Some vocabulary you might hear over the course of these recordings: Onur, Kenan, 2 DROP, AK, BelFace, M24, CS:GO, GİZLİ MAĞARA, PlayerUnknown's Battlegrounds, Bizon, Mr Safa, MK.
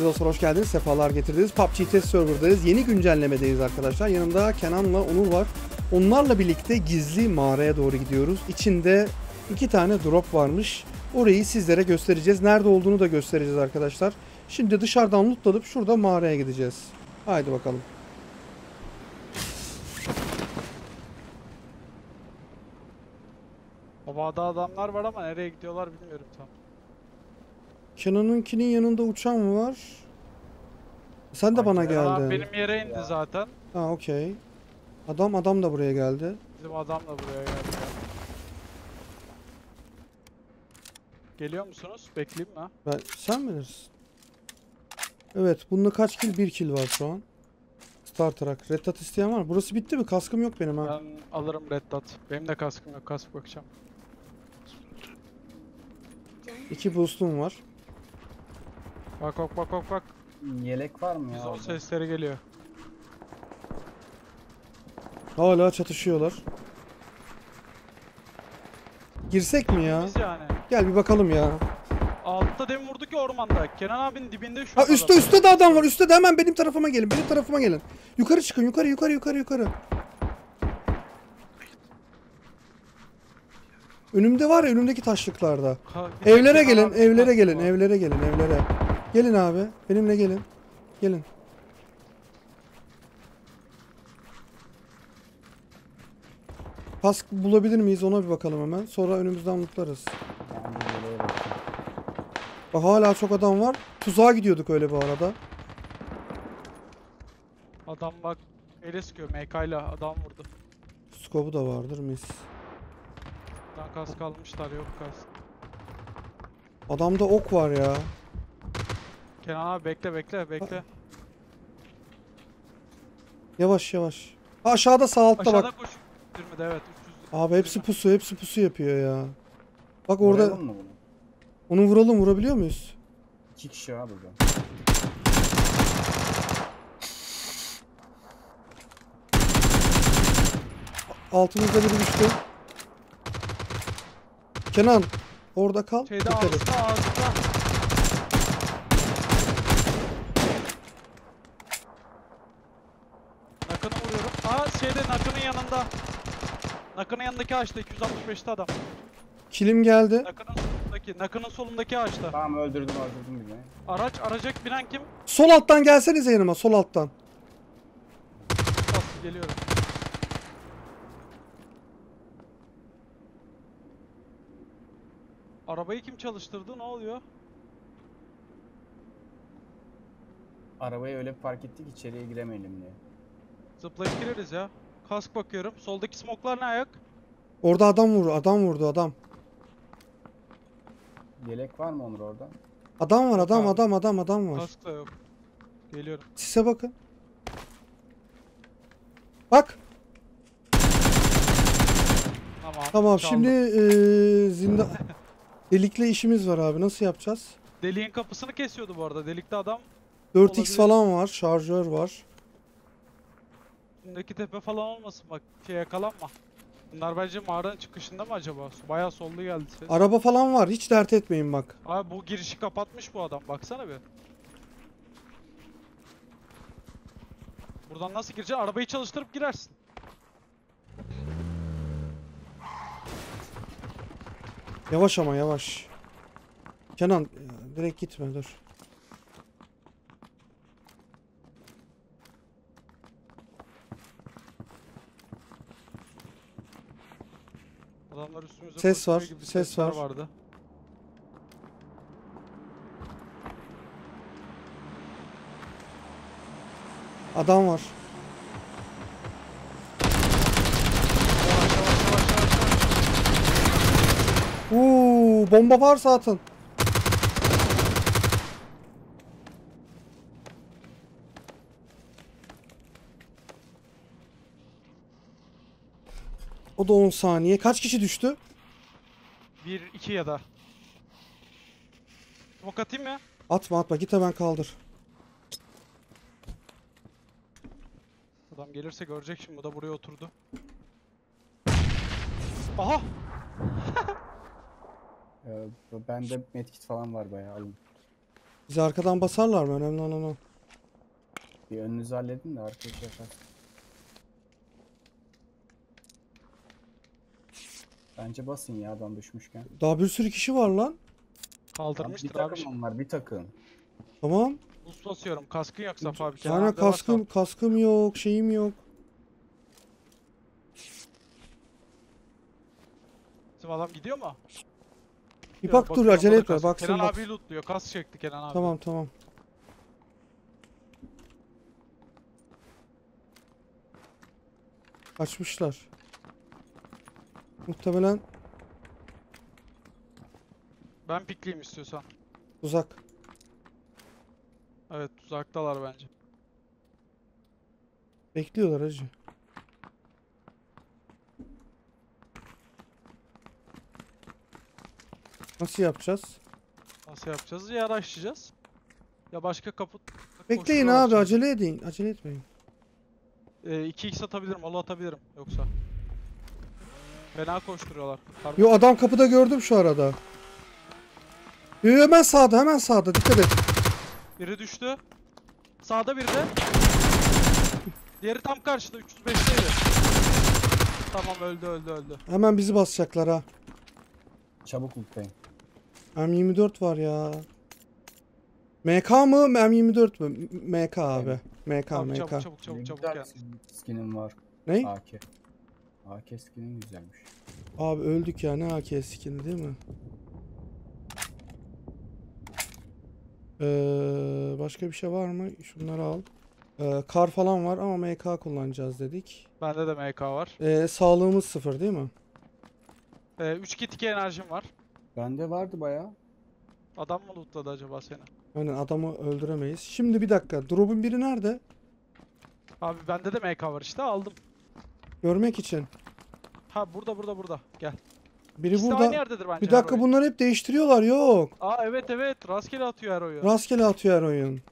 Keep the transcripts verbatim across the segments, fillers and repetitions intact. bir yıl sonra hoş geldiniz, sefalar getirdiniz. P U B G test server'dayız. Yeni güncellemedeyiz arkadaşlar. Yanımda Kenan'la Onur var. Onlarla birlikte gizli mağaraya doğru gidiyoruz. İçinde iki tane drop varmış. Orayı sizlere göstereceğiz. Nerede olduğunu da göstereceğiz arkadaşlar. Şimdi dışarıdan lootlanıp şurada mağaraya gideceğiz. Haydi bakalım. Havada adamlar var ama nereye gidiyorlar bilmiyorum tam. Kenan'ınkinin yanında uçan mı var? Sen de Ay, bana geldin. Benim yere indi ya. Zaten. Ha okey. Adam adam da buraya geldi. Bizim adam da buraya geldi. Geliyor musunuz? Bekleyeyim mi? Ben, sen bilirsin. Evet, bununla kaç kill? bir kill var şu an. Start olarak. Red dot isteyen var. Burası bitti mi? Kaskım yok benim ha. Ben alırım red dot. Benim de kaskım yok. Kask bakacağım. İki boostum var. Bak bak bak bak bak. Yelek var mı ya? Bizon sesleri geliyor. Hala çatışıyorlar. Girsek mi ya? Yani. Gel bir bakalım ya. Altta demin vurduk ya ormanda. Kenan abinin dibinde şu. Ha üstte adam. Üstte de adam var. Üstte de hemen benim tarafıma gelin. Benim tarafıma gelin. Yukarı çıkın. Yukarı yukarı yukarı yukarı. Önümde var ya, önümdeki taşlıklarda. Ha, evlere gelin, evlere gelin, evlere gelin, evlere. Gelin abi, benimle gelin. Gelin. Kask bulabilir miyiz ona bir bakalım hemen. Sonra önümüzden mutlarız. Bak hala çok adam var. Tuzağa gidiyorduk öyle bu arada. Adam bak ele sıkıyor. M K ile adam vurdu. Skobu da vardır mis. Kask almışlar, yok kask. Adamda ok var ya. Kenan abi bekle bekle bekle. Ha. Yavaş yavaş. Ha, aşağıda sağ altta aşağıda bak. Aşağıda koşuyor. Evet, abi hepsi pusu, hepsi pusu yapıyor ya. Bak orada. Onu vuralım, vurabiliyor muyuz? İki kişi abi burada. Altımızda biri düştü. Kenan orada kal. Şeyde ağızda, ağızda. Nakını vuruyorum. Aa şeyde Nakının yanında. Nakının yanındaki ağaçta iki yüz altmış beş'te adam. Kilim geldi. Nakının solundaki, Nakının solundaki ağaçta. Tamam öldürdüm öldürdüm bile. Araç araca binen kim? Sol alttan gelsenize yanıma, sol alttan. Bas, geliyorum. Arabayı kim çalıştırdı? Ne oluyor? Arabayı öyle bir fark ettik içeriye giremeyelim diye. Zıplayıp gireriz ya. Kask bakıyorum. Soldaki smoklar ne ayak? Orada adam vurdu. Adam vurdu adam. Yelek var mı Onur orada? Adam var adam adam adam adam var. Kask da yok. Geliyorum. Sise bakın. Bak. Tamam. Tamam şimdi ee, zindan... Delikle işimiz var abi, nasıl yapacağız? Deliğin kapısını kesiyordu bu arada, delikte adam dört x olabilir. Falan var, şarjör var. Üstündeki tepe falan olmasın bak, şey yakalanma. Bunlar bence mağaranın çıkışında mı acaba? Bayağı sollu geldi. Araba falan var, hiç dert etmeyin bak. Abi bu girişi kapatmış bu adam, baksana bir. Buradan nasıl gireceksin? Arabayı çalıştırıp girersin. Yavaş ama yavaş. Kenan direkt gitme dur. Adamlar üstümüze ses var, ses var. Vardı. Adam var. Uuu bomba varsa atın. O da on saniye. Kaç kişi düştü? bir iki ya da. Smoke atayım mı? Atma atma, git hemen kaldır. Adam gelirse görecek şimdi, o da buraya oturdu. Aha! Bende medkit falan var bayağı. Bizi arkadan basarlar mı? Önemli olan o. Bir önünüzü halledin de arkaya şey yapar. Bence basın ya adam düşmüşken. Daha bir sürü kişi var lan. Kaldırmıştır abi. Bir takım abi. Onlar bir takım. Tamam. Buz basıyorum. Kaskın yok Safa abi. Yani kaskım, kaskım yok. Şeyim yok. Bizim adam gidiyor mu? Bir bak dur acele etme. Baksın, Kenan bak. Abi lootluyor. Kas çekti Kenan abi. Tamam tamam. Kaçmışlar. Muhtemelen. Ben pikliyim istiyorsan. Uzak. Evet uzaktalar bence. Bekliyorlar hacı. Nasıl yapacağız? Nasıl yapacağız? Ya araştıracağız. Ya başka kapı... Bekleyin abi açacağız. Acele edin. Acele etmeyin. Ee, iki x atabilirim. Ola atabilirim. Yoksa. Fena koşturuyorlar. Pardon. Yo adam kapıda gördüm şu arada. Yo, hemen sağda hemen sağda. Dikkat et. Biri düştü. Sağda biri de. Diğeri tam karşıda. üç yüz beşteydi. Tamam öldü öldü öldü. Hemen bizi basacaklar ha. Çabuk unutmayın. M yirmi dört var ya. M K mı? M yirmi dört mü? M K abi. M K abi, M K. Çabuk çabuk çabuk çabuk yani. Skinim var. Ney? A K. A K skinin güzelmiş. Abi öldük ya. Ne A K skini değil mi? Ee, başka bir şey var mı? Şunları al. Ee, kar falan var ama M K kullanacağız dedik. Bende de M K var. Ee, sağlığımız sıfır değil mi? Ee, üç kit iki enerjim var. Bende vardı bayağı. Adam mı lootladı acaba seni? Aynen adamı öldüremeyiz. Şimdi bir dakika. Drop'un biri nerede? Abi bende de M K var işte aldım. Görmek için. Ha burada burada burada. Gel. Biri İkisi burada. Aynı yerdedir bence. Bir dakika her bunları hep değiştiriyorlar yok. Aa evet evet. Rastgele atıyor her oyun. Rastgele atıyor her oyun.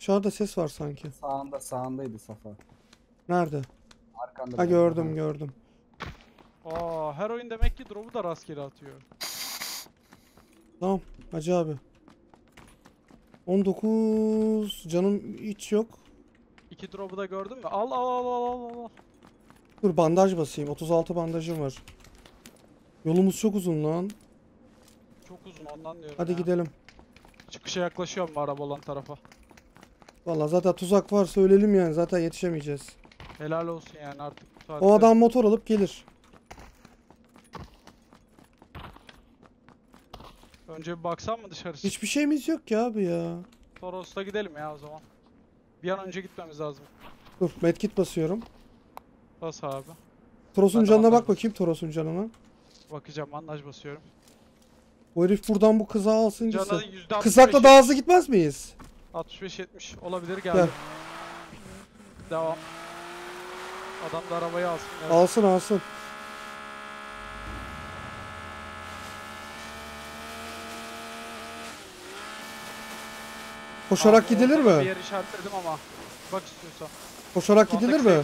Dışarıda ses var sanki. Sağında sağındaydı Safa. Nerede? Arkanda. Ha gördüm var. Gördüm. Aa, her oyun demek ki drop'u da rastgele atıyor. Tamam hacı abi. on dokuz canım hiç yok. İki drop'u da gördün mü? Al al al al al. Dur bandaj basayım. otuz altı bandajım var. Yolumuz çok uzun lan. Çok uzun ondan diyorum. Hadi ya. Gidelim. Çıkışa yaklaşıyorum araba olan tarafa. Vallahi zaten tuzak var söyleyelim yani zaten yetişemeyeceğiz. Helal olsun yani artık. O adam motor alıp gelir. Önce bir baksan mı dışarı? Hiçbir şeyimiz yok ya abi ya. Toros'ta gidelim ya o zaman. Bir an önce gitmemiz lazım. Dur medkit basıyorum. Bas abi. Toros'un canına bak bakayım Toros'un canına. Bakacağım bandaj basıyorum. Bu herif buradan bu kıza alsın. Kızakla daha hızlı gitmez miyiz? altmış beş yetmiş olabilir geldi. Gel. Devam. Adam da arabayı alsın. Yani. Alsın alsın. Koşarak abi, gidilir mi? Bir yer işaretledim ama bak istiyorsan. Koşarak gidilir mi?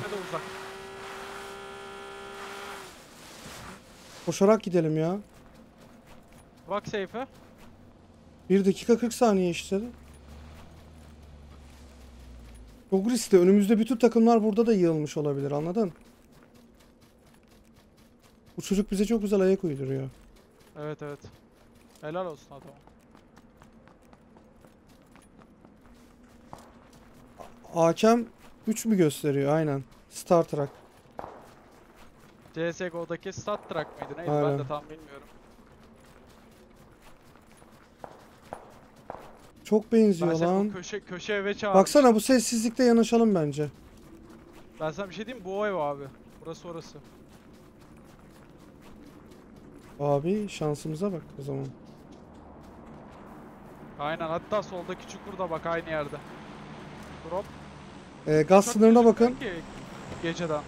Koşarak gidelim ya. Bak seyfe. bir dakika kırk saniye işte. Çok riskli. Önümüzde bütün takımlar burada da yığılmış olabilir anladın? Bu çocuk bize çok güzel ayak uyduruyor. Evet evet. Helal olsun adama. Hakem üç mü gösteriyor? Aynen. Star Trek. C S G O'daki Star Trek mıydı? Neydi? Aynen. Ben de tam bilmiyorum. Çok benziyor ben lan. Köşe, köşe eve çağırmış. Baksana bu sessizlikte yanaşalım bence. Ben sana bir şey diyeyim mi? Bu ev abi. Burası orası. Abi şansımıza bak o zaman. Aynen. Hatta soldaki çukurda bak aynı yerde. Drop. Ee, gaz sınırına bakın. Geceden.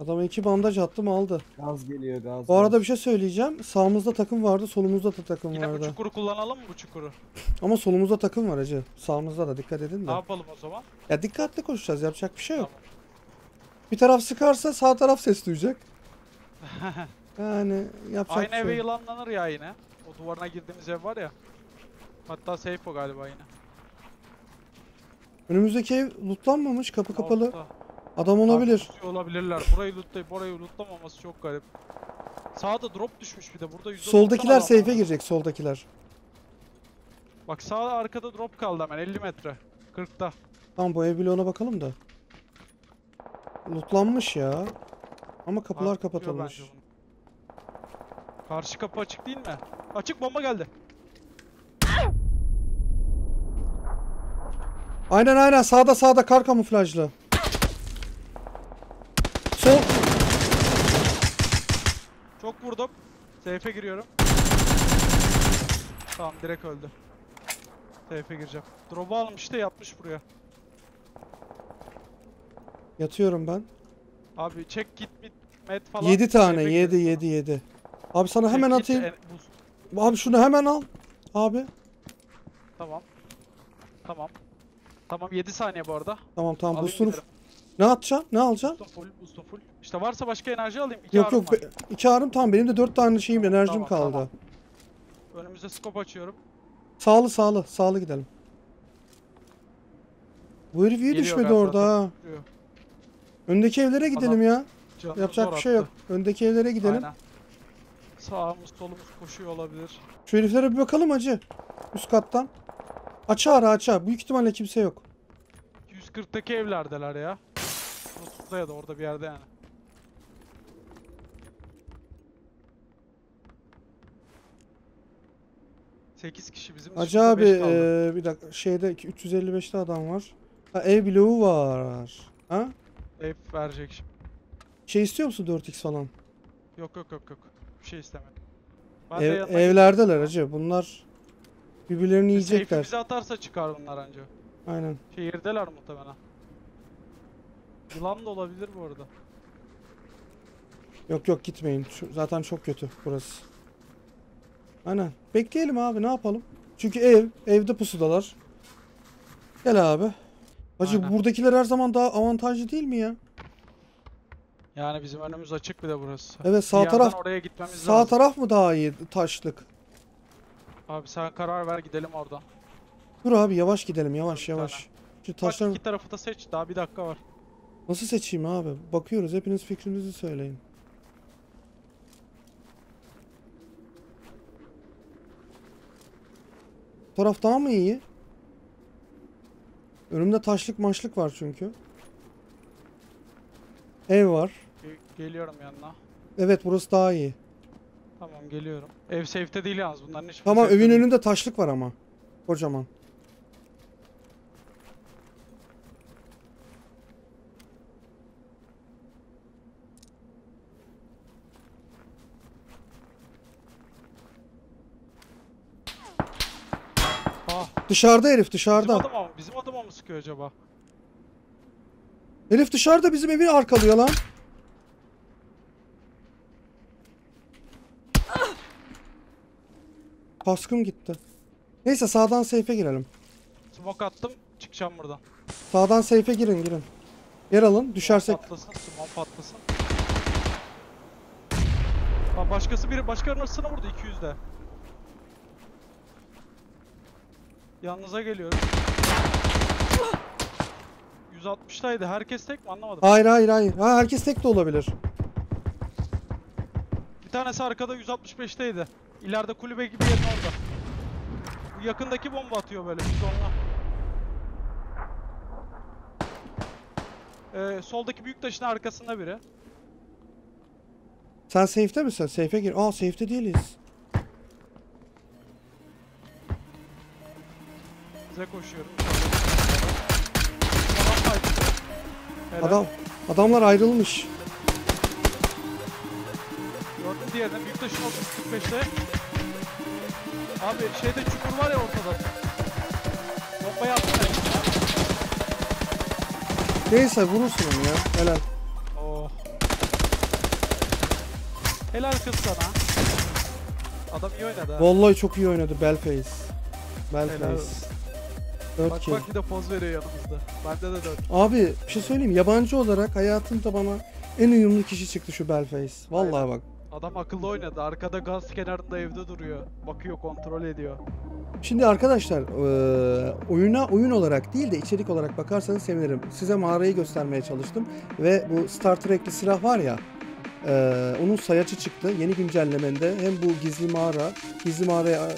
Adama iki bandaj attım aldı. Gaz geliyor gaz. Bu arada gaz. Bir şey söyleyeceğim. Sağımızda takım vardı, solumuzda da takım Yine vardı. Yine bu çukuru kullanalım mı bu çukuru? Ama solumuzda takım var hacı. Sağımızda da dikkat edin de. Ne yapalım o zaman? Ya dikkatli koşacağız yapacak bir şey yok. Tamam. Bir taraf sıkarsa sağ taraf ses duyacak. Yani yapacak. Aynı eve yılanlanır ya yine. O duvarına girdiğimiz ev var ya. Hatta safe o galiba yine. Önümüzdeki ev lootlanmamış, kapı altta. Kapalı. Adam olabilir. Olabilirler. Burayı lootlayıp orayı lootlamaması çok garip. Sağda drop düşmüş bir de. Burada soldakiler safe'e girecek, soldakiler. Bak sağda arkada drop kaldı hemen elli metre. kırkta. Tamam bu ev bloğuna bakalım da. Lootlanmış ya. Ama kapılar artık kapatılmış. Karşı kapı açık değil mi? Açık, bomba geldi. Aynen aynen sağda sağda kar kamuflajlı. Sol. Çok vurdum. Safe'e giriyorum. Tamam direkt öldü. Safe'e gireceğim. Drop'u almış da yatmış buraya. Yatıyorum ben. Abi çek git mit met falan. yedi tane yedi yedi yedi. Abi sana hemen çek atayım. Git, e, abi şunu hemen al. Abi. Tamam. Tamam. Tamam yedi saniye bu arada. Tamam tamam boostunu. Ne atacaksın? Ne alacaksın? Boost full, boost full. İşte varsa başka enerji alayım. İki yok yok. Be, iki ağrım tamam. Benim de dört tane şeyim enerjim tamam, kaldı. Tamam. Önümüze scope açıyorum. Sağlı sağlı. Sağlı gidelim. Bu herif iyi düşmedi orada ha. Öndeki evlere gidelim adam, ya. Yapacak bir şey yok. Öndeki evlere gidelim. Aynen. Sağımız solumuz koşuyor olabilir. Şu heriflere bir bakalım hacı. Üst kattan. Aça ara aça. Büyük ihtimalle kimse yok. yüz kırktaki evlerdeler ya. Şurada ya da orada bir yerde yani. sekiz kişi bizim. Hacı abi e, bir dakika şeyde üç yüz elli beşte adam var. Ha, ev bloğu var. Ha? Hep verecek şimdi. Şey istiyor musun dört x falan? Yok yok yok yok. Bir şey istemedim. Ben Ev, evlerdeler hacı. Bunlar birbirlerini yiyecekler. Seyfi bize atarsa çıkar bunlar anca. Aynen. Şehirdeler muhtemelen. Yılan da olabilir bu arada. Yok yok gitmeyin. Şu, zaten çok kötü burası. Aynen. Bekleyelim abi ne yapalım? Çünkü ev. Evde pusudalar. Gel abi. Hacı aynen. Buradakiler her zaman daha avantajlı değil mi ya? Yani bizim önümüz açık bir de burası. Evet sağ bir taraf oraya gitmemiz sağ lazım. Taraf mı daha iyi taşlık? Abi sen karar ver gidelim oradan. Dur abi yavaş gidelim yavaş yavaş. Aynen. Şu taşlar... Bak iki tarafı da seç daha bir dakika var. Nasıl seçeyim abi? Bakıyoruz hepiniz fikrinizi söyleyin. Bu taraf daha mı iyi? Önümde taşlık maçlık var çünkü. Ev var. Geliyorum yanına. Evet burası daha iyi. Tamam geliyorum. Ev safe'te değil yalnız bunların hiçbir. Tamam evin önünde değil. Taşlık var ama. Kocaman. Dışarıda herif dışarıda. Bizim adama, bizim adama mı sıkıyor acaba? Herif dışarıda bizim evi arkalıyor lan. Kaskım gitti. Neyse sağdan safe'e girelim. Smoke attım çıkacağım buradan. Sağdan safe'e girin girin. Yer alın düşersek. Patlasın smoke patlasın. Lan başkası biri başka birisine vurdu iki yüzde. Yanınıza geliyorum. yüz altmıştaydı. Herkes tek mi? Anlamadım. Hayır hayır hayır. Ha, herkes tek de olabilir. Bir tanesi arkada yüz altmış beşteydi. İleride kulübe gibi yerin orada. Bu yakındaki bomba atıyor böyle. Bizonla. Ee, soldaki büyük taşın arkasında biri. Sen safe'te misin? Safe'e gir. Aa safe'te değiliz. Koşuyorum. Adam, adamlar ayrılmış. Gördüm diğerden büyük taşın otuz kırk beşte. Abi şeyde çukur var ya ortada. Bombayı attı. Neyse vurursun onu ya. Helal. Oh. Helal kız sana. Adam iyi oynadı. Ha. Vallahi çok iyi oynadı BelFace. BelFace. Bak ki. Bak bir de poz veriyor yanımızda. Bende de dört. Abi bir şey söyleyeyim yabancı olarak hayatımda bana en uyumlu kişi çıktı şu BelFace. Vallahi aynen. Bak. Adam akıllı oynadı. Arkada gaz kenarında evde duruyor. Bakıyor, kontrol ediyor. Şimdi arkadaşlar e, oyuna oyun olarak değil de içerik olarak bakarsanız sevinirim. Size mağarayı göstermeye çalıştım. Ve bu Star Trek'li silah var ya. Ee, onun sayacı çıktı. Yeni güncellemende hem bu gizli mağara, gizli mağaraya e,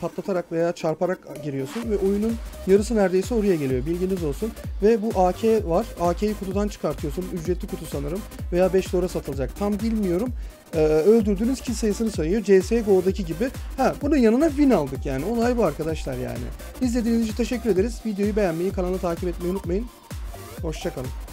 patlatarak veya çarparak giriyorsun ve oyunun yarısı neredeyse oraya geliyor. Bilginiz olsun. Ve bu A K var. A K'yi kutudan çıkartıyorsun. Ücretli kutu sanırım. Veya beş dolara satılacak. Tam bilmiyorum. Ee, öldürdüğünüz kill sayısını sayıyor. C S G O'daki gibi. Ha, bunun yanına win aldık yani. Olay bu arkadaşlar yani. İzlediğiniz için teşekkür ederiz. Videoyu beğenmeyi, kanalı takip etmeyi unutmayın. Hoşçakalın.